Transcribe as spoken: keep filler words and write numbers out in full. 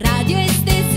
Radio Estés.